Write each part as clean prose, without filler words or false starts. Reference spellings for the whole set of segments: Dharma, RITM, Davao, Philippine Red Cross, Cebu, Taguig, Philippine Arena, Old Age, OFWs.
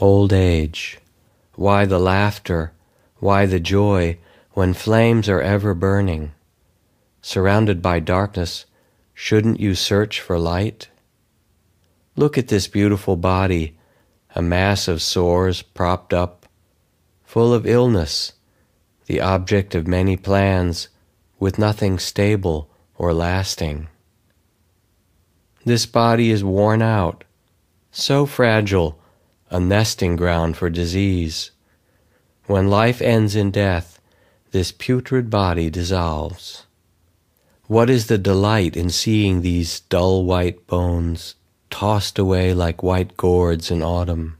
old age? Why the laughter? Why the joy when flames are ever burning? Surrounded by darkness, shouldn't you search for light? Look at this beautiful body, a mass of sores propped up, full of illness, the object of many plans, with nothing stable or lasting. This body is worn out, so fragile, a nesting ground for disease. When life ends in death, this putrid body dissolves. What is the delight in seeing these dull white bones tossed away like white gourds in autumn?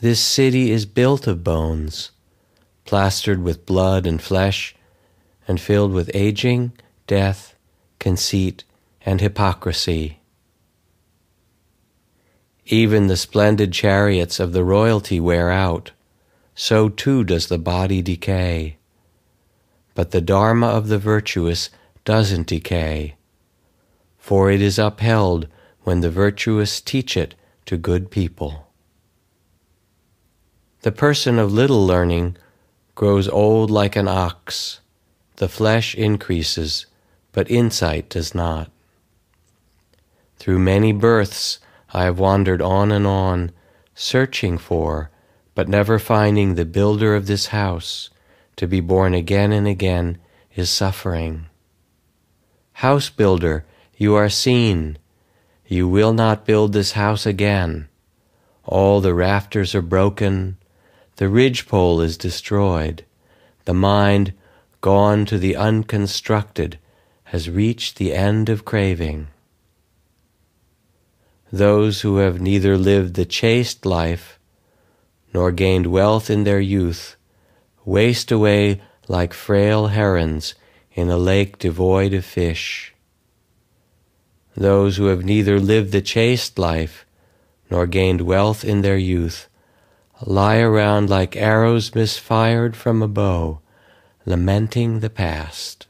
This city is built of bones, plastered with blood and flesh, and filled with aging, death, conceit, and hypocrisy. Even the splendid chariots of the royalty wear out. So too does the body decay. But the Dharma of the virtuous doesn't decay, for it is upheld when the virtuous teach it to good people. The person of little learning grows old like an ox. The flesh increases, but insight does not. Through many births I have wandered on and on, searching for, but never finding the builder of this house. To be born again and again is suffering. House builder, you are seen. You will not build this house again. All the rafters are broken. The ridgepole is destroyed. The mind, gone to the unconstructed, has reached the end of craving. Those who have neither lived the chaste life nor gained wealth in their youth, waste away like frail herons in a lake devoid of fish. Those who have neither lived the chaste life nor gained wealth in their youth lie around like arrows misfired from a bow, lamenting the past.